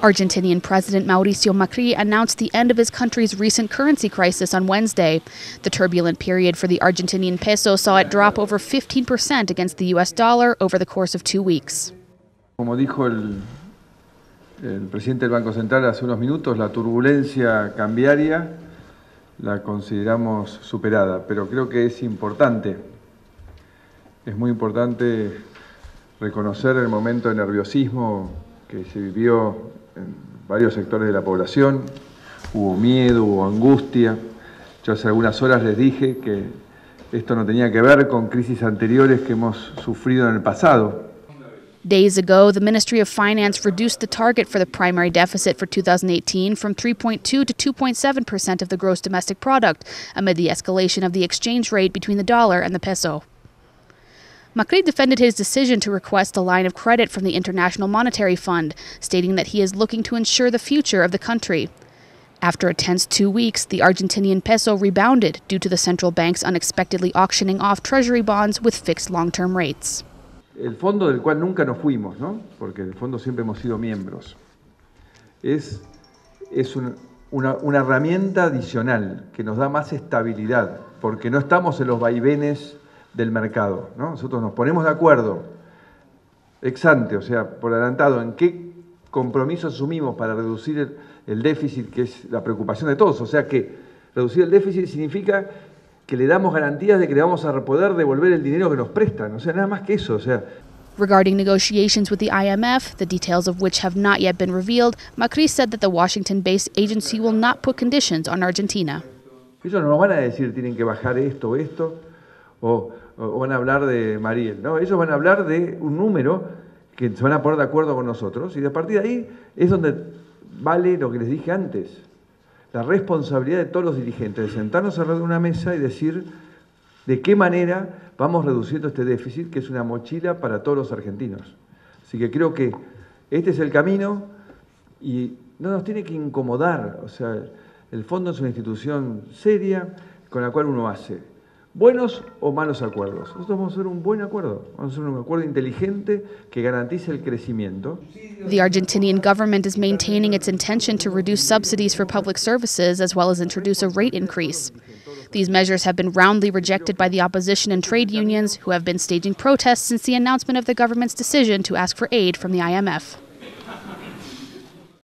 Argentinian President Mauricio Macri announced the end of his country's recent currency crisis on Wednesday. The turbulent period for the Argentinian peso saw it drop over 15% against the U.S. dollar over the course of 2 weeks. Como dijo el presidente del Banco Central hace unos minutos, la turbulencia cambiaria la consideramos superada, pero creo que es muy importante reconocer el momento de nerviosismo que se vivió en varios sectores de la población. Hubo miedo, hubo angustia. Yo hace algunas horas les dije que esto no tenía que ver con crisis anteriores que hemos sufrido en el pasado. Days ago, the Ministry of Finance reduced the target for the primary deficit for 2018 from 3.2% to 2.7% of the gross domestic product, amid the escalation of the exchange rate between the dollar and the peso. Macri defended his decision to request a line of credit from the International Monetary Fund, stating that he is looking to ensure the future of the country. After a tense 2 weeks, the Argentinian peso rebounded due to the central bank's unexpectedly auctioning off treasury bonds with fixed long-term rates. El fondo del cual nunca nos fuimos, ¿no? Porque en el fondo siempre hemos sido miembros. Es una herramienta adicional que nos da más estabilidad, porque no estamos en los vaivenes del mercado, ¿no? Nosotros nos ponemos de acuerdo, ex ante, o sea, por adelantado, en qué compromiso asumimos para reducir el déficit, que es la preocupación de todos. O sea que reducir el déficit significa que le damos garantías de que le vamos a poder devolver el dinero que nos prestan, o sea, nada más que eso, o sea. Regarding negotiations with the IMF, the details of which have not yet been revealed, Macri said that the Washington-based agency will not put conditions on Argentina. Ellos no nos van a decir tienen que bajar esto, o van a hablar de Mariel, ¿no? Ellos van a hablar de un número que se van a poner de acuerdo con nosotros, y a partir de ahí es donde vale lo que les dije antes, la responsabilidad de todos los dirigentes, de sentarnos alrededor de una mesa y decir de qué manera vamos reduciendo este déficit, que es una mochila para todos los argentinos. Así que creo que este es el camino y no nos tiene que incomodar, o sea, el fondo es una institución seria con la cual uno hace buenos o malos acuerdos. Nosotros vamos a hacer un buen acuerdo. Vamos a hacer un acuerdo inteligente que garantice el crecimiento. The Argentinian government is maintaining its intention to reduce subsidies for public services as well as introduce a rate increase. These measures have been roundly rejected by the opposition and trade unions, who have been staging protests since the announcement of the government's decision to ask for aid from the IMF.